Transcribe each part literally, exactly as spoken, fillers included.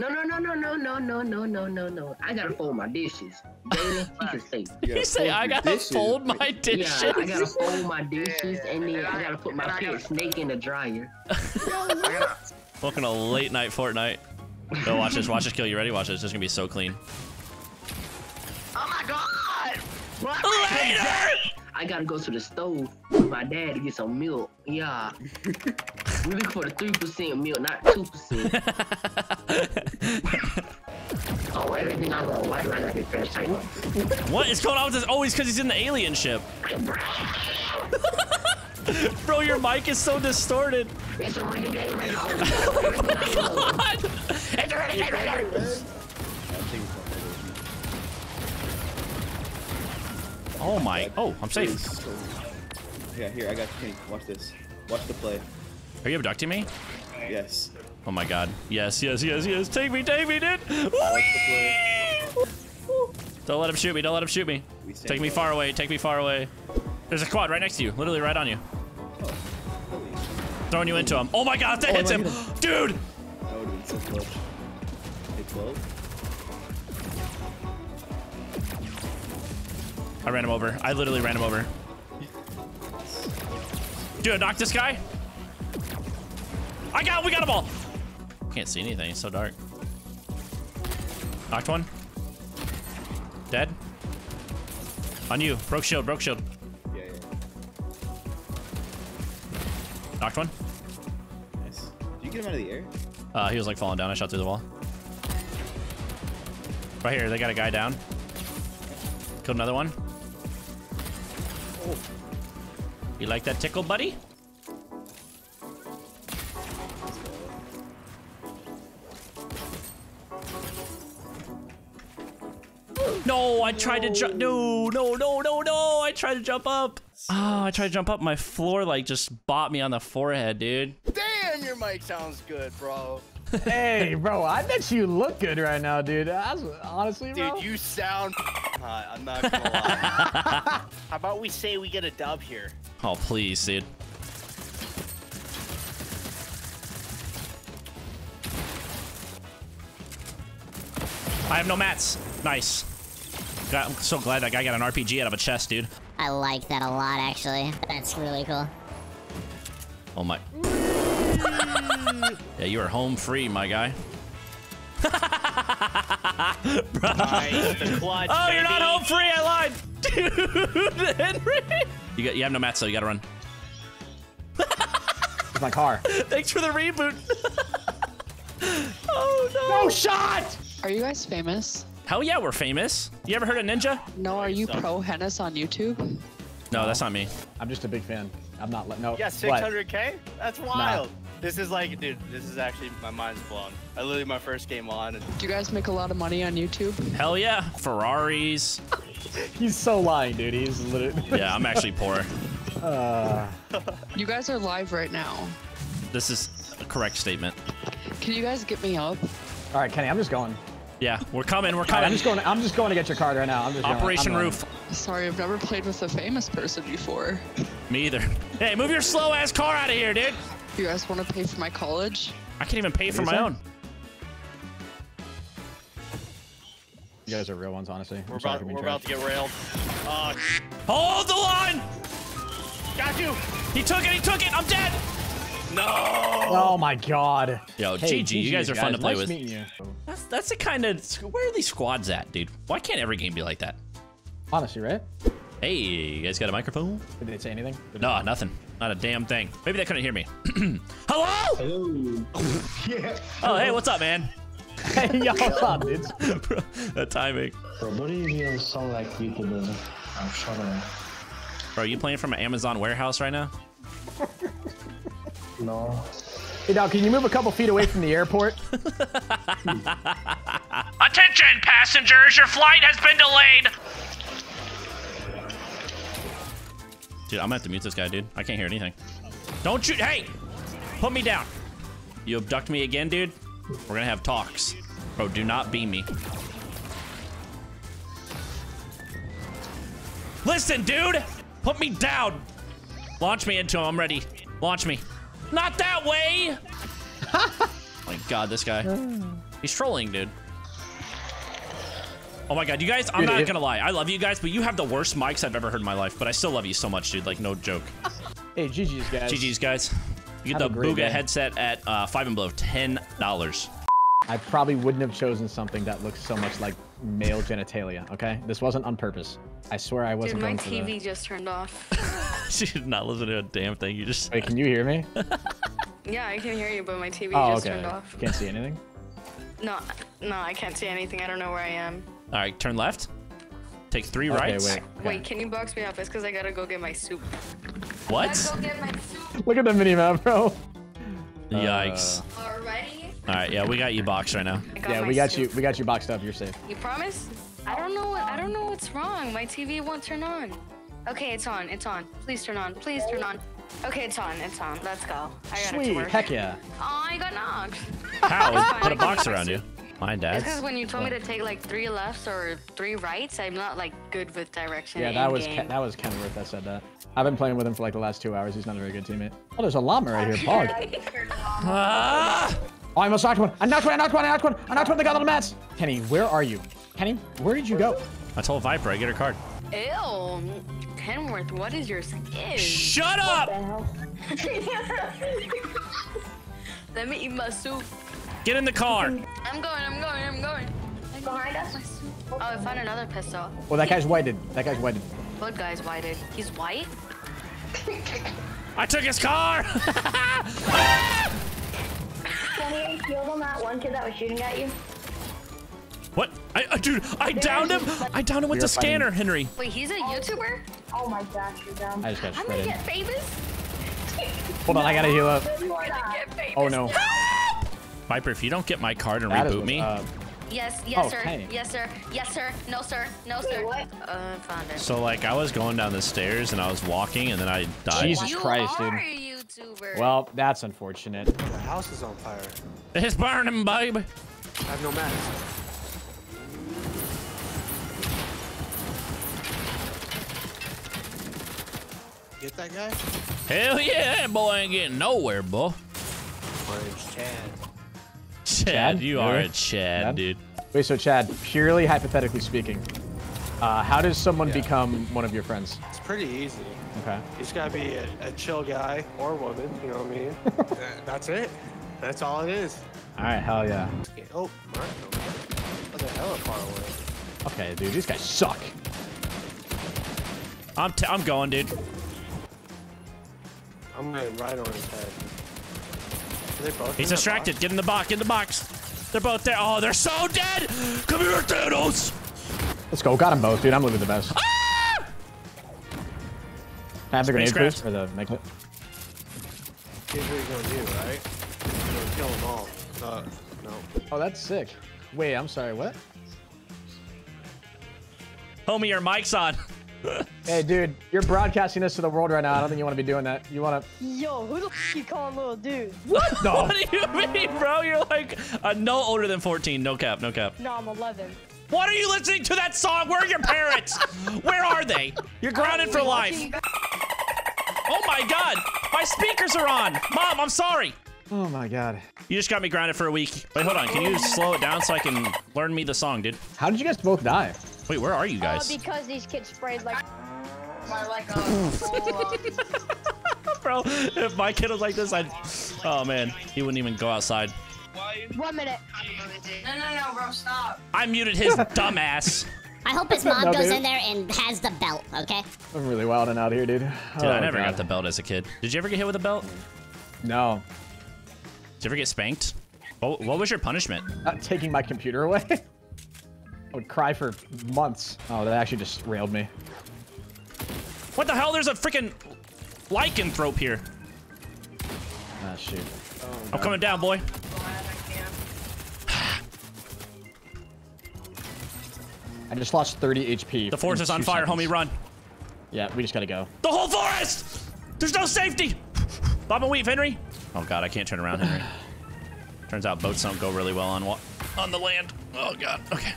No, no, no, no, no, no, no, no, no, no, no. I gotta fold my dishes. Baby, he you say, I gotta dishes. fold my dishes? Yeah, I gotta fold my dishes, yeah. and then I gotta put my pet gotta... snake in the dryer. Welcome to late night Fortnite. Go, watch this, watch this kill. You ready? Watch this. This is gonna be so clean. Oh my god! What? Later! I gotta go to the stove with my dad to get some milk. Yeah. We're looking for the three percent milk, not two percent. Oh, everything I love, why do I not get fresh? What is going on with this? Oh, it's because he's in the alien ship. Bro, your mic is so distorted. It's a really good radio. Oh my god! It's a really good radio. Oh my, oh, I'm safe. Yeah, here, I got you. Watch this. Watch the play. Are you abducting me? Yes. Oh my god. Yes, yes, yes, yes. Take me, take me, dude. Don't let him shoot me. Don't let him shoot me. Take me far away. Take me far away. There's a quad right next to you. Literally right on you. Oh. Throwing you into him. Oh my god, that oh, hits him. Gonna... Dude. That would have been so close. Hey, twelve. I ran him over. I literally ran him over. Dude, knock this guy. I got, we got a ball. Can't see anything, it's so dark. Knocked one. Dead. On you, broke shield, broke shield. Yeah, yeah. Knocked one. Nice. Did you get him out of the air? Uh, he was like falling down, I shot through the wall. Right here, they got a guy down. Killed another one. Oh. You like that tickle, buddy? No, I tried no. to jump. No, no, no, no, no. I tried to jump up. Oh, I tried to jump up. My floor, like, just bopped me on the forehead, dude. Damn, your mic sounds good, bro. Hey, bro, I bet you look good right now, dude. That's, honestly, bro. Dude, you sound hot. I'm not gonna lie. How about we say we get a dub here? Oh, please, dude. I have no mats. Nice. God, I'm so glad that guy got an R P G out of a chest, dude. I like that a lot, actually. That's really cool. Oh, my. Yeah, you are home free, my guy. Bro. Nice, the clutch, oh, baby. You're not home free. I lied, dude. Henry, you got you have no mats, so you gotta run. It's my car. Thanks for the reboot. Oh no! No shot. Are you guys famous? Hell yeah, we're famous. You ever heard of Ninja? No. Are you so. Pro Hennis on YouTube? No, that's not me. I'm just a big fan. I'm not letting no. Yeah, six hundred K? That's wild. Nah. This is like, dude, this is actually, my mind's blown. I literally, my first game on. And... Do you guys make a lot of money on YouTube? Hell yeah. Ferraris. He's so lying, dude. He's literally. Yeah, I'm actually poor. Uh... You guys are live right now. This is a correct statement. Can you guys get me up? All right, Kenny, I'm just going. Yeah, we're coming. We're coming. Right, I'm just going. To, I'm just going to get your card right now. I'm just Operation going, I'm Roof. Running. Sorry, I've never played with a famous person before. Me either. Hey, move your slow ass car out of here, dude. You guys want to pay for my college? I can't even pay what for my that? own. You guys are real ones, honestly. We're, about, we're about to get railed. Uh, Hold the line. Got you. He took it. He took it. I'm dead. No! Oh my god. Yo, hey, G G, you guys are guys. fun to play nice with. You. That's that's the kind of where are these squads at, dude? Why can't every game be like that? Honestly, right? Hey, you guys got a microphone? Did they say anything? Did no, nothing. Not a damn thing. Maybe they couldn't hear me. Hello? Hello. Yeah. Oh, hey, what's up, man? Hey, y'all, what's up, dude? Bro, that timing. Bro, what do you even sound like YouTuber? I'm shuddering. Bro, are you playing from an Amazon warehouse right now? No. Hey, now, can you move a couple feet away from the airport? Attention, passengers! Your flight has been delayed! Dude, I'm gonna have to mute this guy, dude. I can't hear anything. Don't shoot! Hey! Put me down! You abduct me again, dude? We're gonna have talks. Bro, do not beam me. Listen, dude! Put me down! Launch me into him, I'm ready. Launch me. Not that way! My god, this guy. He's trolling, dude. Oh my God, you guys, I'm not gonna lie. I love you guys, but you have the worst mics I've ever heard in my life, but I still love you so much, dude. Like, no joke. Hey, G G's, guys. G G's, guys. You get have the Booga day. headset at uh, Five and Below, ten dollars. I probably wouldn't have chosen something that looks so much like male genitalia, okay? This wasn't on purpose. I swear I wasn't going for that. Dude, my T V just turned off. She did not listen to a damn thing you just said. Wait, can you hear me? Yeah, I can hear you, but my T V oh, just okay. turned off. Can't see anything? No, no, I can't see anything. I don't know where I am. All right, turn left. Take three okay, rights. Wait, okay. wait, can you box me up? It's because I gotta go get my soup. What? I gotta go get my soup. Look at the minimap, bro. Yikes. Uh, Alrighty. All right, yeah, we got you boxed right now. Yeah, we got soup. you. We got you boxed up. You're safe. You promise? I don't know. I don't know what's wrong. My T V won't turn on. Okay, it's on. It's on. Please turn on. Please turn on. Okay, it's on. It's on. Let's go. I got Sweet. it to work. Heck yeah. Oh, I got knocked. How? Put a box around you. My dad. It's because when you told me to take like three lefts or three rights, I'm not like good with direction. Yeah, that was Ken that was Kenworth that said that. I've been playing with him for like the last two hours. He's not a very good teammate. Oh, there's a llama right here. Pog. Ah! Oh, I almost knocked one. I knocked one. I knocked one. I knocked one. I knocked one. They got little mats. Kenny, where are you? Kenny, where did you go? I told Viper I get her card. Ew, Kenworth, what is your skin? Shut up! Let me eat my soup. Get in the car. I'm going, I'm going, I'm going. Behind us. Oh, I found another pistol. Well, that guy's whited. That guy's whited. What guy's whited? He's white? I took his car! Kenny, you killed him, that one kid that was shooting at you? What? I, uh, dude, I there downed him. Like, I downed him with the scanner, Henry. Wait, he's a YouTuber? Oh my gosh, you're down. I just got I'm gonna get famous. Hold on, I gotta heal up. Oh no. Viper, if you don't get my card and that reboot me. Up. Yes, yes, oh, sir. Hey. Yes, sir. Yes, sir. No, sir. No, sir. Wait, what? Uh, found it. So, like, I was going down the stairs and I was walking and then I died. Jesus you Christ, dude. You are a YouTuber. Well, that's unfortunate. The house is on fire. It's burning, babe. I have no mats. Get that guy? Hell yeah, that boy ain't getting nowhere, boy. Where's Chad? Chad, Chad? you really? are a Chad, Chad, dude. Wait, so Chad, purely hypothetically speaking, uh, how does someone yeah. become one of your friends? It's pretty easy. Okay. You just gotta be a, a chill guy or woman, you know what I mean? That's it. That's all it is. All right, hell yeah. Oh, Mario. What the hell far away? Okay, dude, these guys suck. I'm, t I'm going, dude. I'm going right on his head. Are they both He's distracted. Box? Get in the box. Get in the box. They're both there. Oh, they're so dead. Come here, Thanos. Let's go. Got them both, dude. I'm living the best. Ah! I have the grenade craft or the magnet. Here's what you're going to do, right? You're going to kill them all. Uh, no. Oh, that's sick. Wait, I'm sorry. What? Homie, your mic's on. Hey, dude, you're broadcasting this to the world right now. I don't think you want to be doing that. You want to... Yo, who the f*** you calling little dude? What? No. What do you mean, bro? You're like uh, no older than fourteen. No cap, no cap. No, I'm eleven. What are you listening to that song? Where are your parents? Where are they? You're grounded for life. Oh, my God. My speakers are on. Mom, I'm sorry. Oh, my God. You just got me grounded for a week. Wait, hold on. Can you slow it down so I can learn me the song, dude? How did you guys both die? Wait, where are you guys? Uh, because these kids sprayed like my like a Bro, if my kid was like this, I'd... Oh, man. He wouldn't even go outside. One minute. No, no, no, bro, stop. I muted his dumb ass. I hope his mom no, goes dude. in there and has the belt, okay? I'm really wilding out here, dude. Dude, oh, I never God. got the belt as a kid. Did you ever get hit with a belt? No. Did you ever get spanked? What, what was your punishment? Not taking my computer away. I would cry for months. Oh, that actually just railed me. What the hell? There's a freaking lycanthrope here. Ah, shoot. Oh, no. I'm coming down, boy. I just lost thirty H P. The forest is on fire, seconds. homie. Run. Yeah, we just gotta go. The whole forest! There's no safety! Bob and weave, Henry. Oh, God, I can't turn around, Henry. Turns out boats don't go really well on, wa on the land. Oh, God. Okay.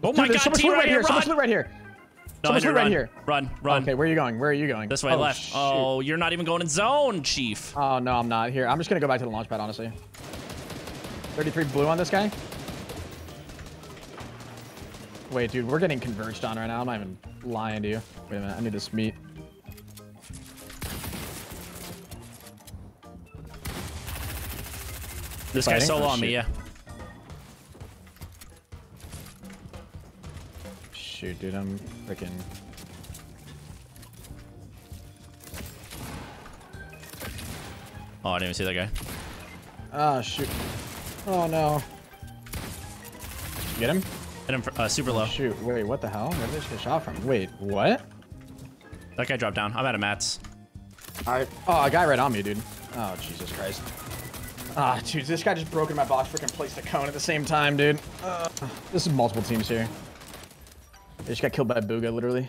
Oh my Dude, God! There's so much loot right here. So much loot right here. No, Henry, right run. Here. Run, run. Okay, where are you going? Where are you going? This way, oh, left. Shoot. Oh, you're not even going in zone, Chief. Oh, no, I'm not. Here, I'm just going to go back to the launch pad, honestly. thirty-three blue on this guy. Wait, dude, we're getting converged on right now. I'm not even lying to you. Wait a minute, I need this meat. This guy's solo on me, yeah. Shoot, dude, I'm freaking... Oh, I didn't even see that guy. Oh, shoot. Oh, no. Get him? Hit him uh, super low. Oh, shoot, wait, what the hell? Where did this get shot from? Wait, what? That guy dropped down. I'm out of mats. Alright. Oh, a guy right on me, dude. Oh, Jesus Christ. Ah, dude, this guy just broke in my box, freaking placed a cone at the same time, dude. Uh, this is multiple teams here. They just got killed by Booga, literally.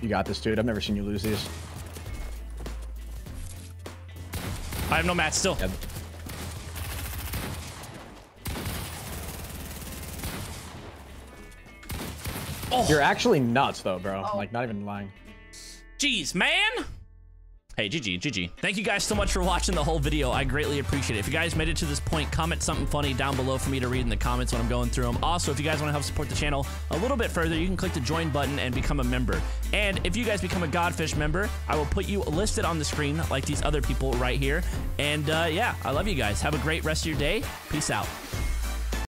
You got this, dude. I've never seen you lose these. I have no mats still. Yep. Oh. You're actually nuts, though, bro. Oh. Like, not even lying. Jeez, man. Hey, G G, G G. Thank you guys so much for watching the whole video. I greatly appreciate it. If you guys made it to this point, comment something funny down below for me to read in the comments when I'm going through them. Also, if you guys want to help support the channel a little bit further, you can click the join button and become a member. And if you guys become a Godfish member, I will put you listed on the screen like these other people right here. And uh, yeah, I love you guys. Have a great rest of your day. Peace out.